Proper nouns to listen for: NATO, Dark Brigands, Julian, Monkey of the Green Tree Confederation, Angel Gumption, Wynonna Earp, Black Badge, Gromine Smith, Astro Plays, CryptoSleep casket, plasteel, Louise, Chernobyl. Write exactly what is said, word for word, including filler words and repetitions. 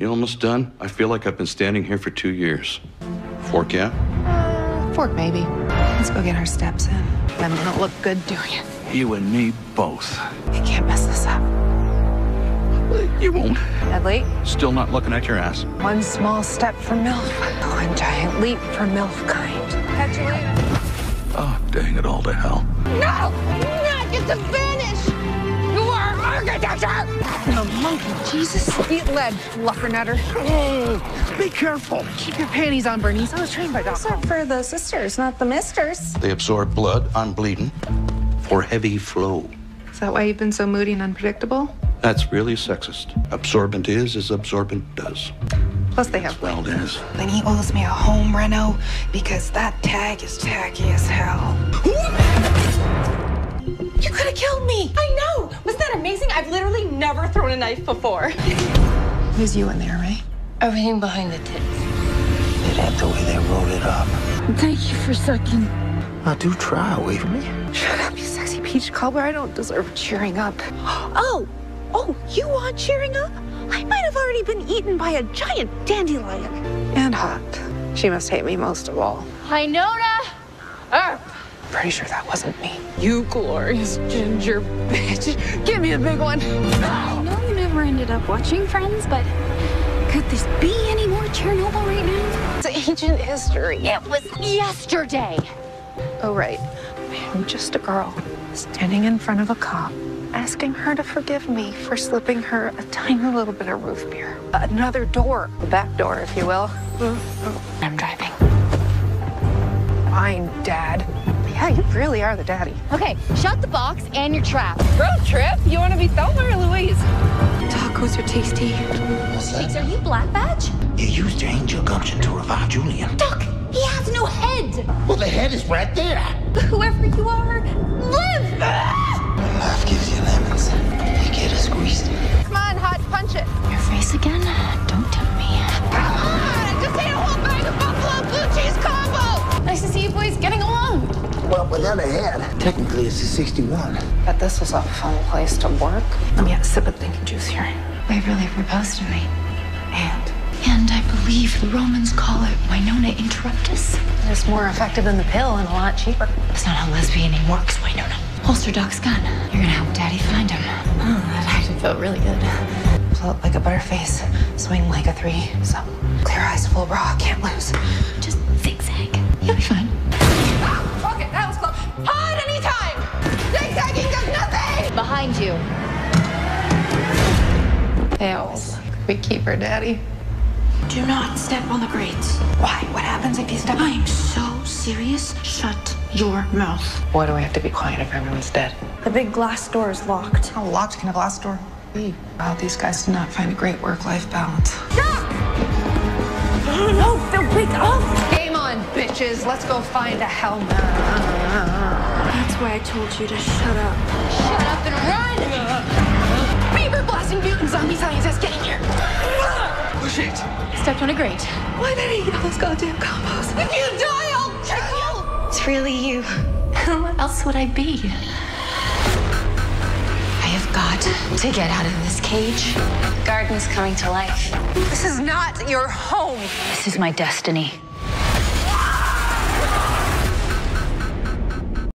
You almost done? I feel like I've been standing here for two years. Fork yet? Uh, fork maybe. Let's go get our steps in. I'm gonna look good doing it. You and me both. I can't mess this up. You won't. Deadly? Still not looking at your ass. One small step for MILF. One giant leap for MILF kind. Catch you later. Oh, dang it all to hell. No! Not get to finish! No monkey, Jesus. Eat lead, fluffernutter. Oh, be careful. Keep your panties on, Bernice. I was trained by doctor. Except for the sisters, not the misters. They absorb blood, I'm bleeding, for heavy flow. Is that why you've been so moody and unpredictable? That's really sexist. Absorbent is as absorbent does. Plus they have blood. Then he owes me a home reno because that tag is tacky as hell. You could have killed me. I know. Was that amazing? I've literally never thrown a knife before. There's you in there, right? Everything behind the tits. They had the way they rolled it up. Thank you for sucking. Now do try away from me. Shut up, you sexy peach cobbler. I don't deserve cheering up. Oh, oh, you want cheering up? I might have already been eaten by a giant dandelion. And hot. She must hate me most of all. Wynonna Earp. Pretty sure that wasn't me. You glorious ginger bitch. Give me a big one. I know you never ended up watching Friends, but could this be any more Chernobyl right now? It's ancient history. It was yesterday. Oh, right. I'm just a girl standing in front of a cop, asking her to forgive me for slipping her a tiny little bit of root beer. Another door, a back door, if you will. I'm driving. Fine, Dad. Yeah, you really are the daddy. Okay, shut the box and your trap. Road trip? You want to be Thelma or Louise? Tacos are tasty. What's that? Are you Black Badge? You used Angel Gumption to revive Julian. Duck! He has no head! Well, the head is right there. Whoever you are, live! When life gives you lemons, you get a squeeze. Come on, Hot, punch it. Your face again? Don't tempt me. Come on! Just ate a whole bag of buffalo blue cheese combo! Nice to see you boys getting along. Well, without a head, technically it's a sixty-one. But this was a fun place to work. Let me have a sip of thinking juice here. They really proposed to me. And? And I believe the Romans call it Wynonna interruptus. It's more effective than the pill and a lot cheaper. That's not how lesbianing works, Wynonna. Holster Doc's gun. You're gonna help Daddy find him. Oh, that actually felt really good. Float like a butterface. Swing like a three. So clear eyes, full bra. Can't lose. Just zigzag. You'll be fine. Hide anytime! Zigzagging does nothing! Behind you. They always look like we keep her, Daddy. Do not step on the grates. Why? What happens if you step? I am so serious. Shut your mouth. Why do I have to be quiet if everyone's dead? The big glass door is locked. How locked can a glass door be? Wow, these guys do not find a great work-life balance. Stop! No, they'll wake up! Game on, bitches. Let's go find a helmet. That's why I told you to shut up. Shut up and run! Beaver blasting mutant zombie science is getting here! Push it! Stepped on a grate. Why did I eat all those goddamn combos? If you die, I'll kill you! It's really you. Who else would I be? I have got to get out of this cage. The garden's coming to life. This is not your home. This is my destiny.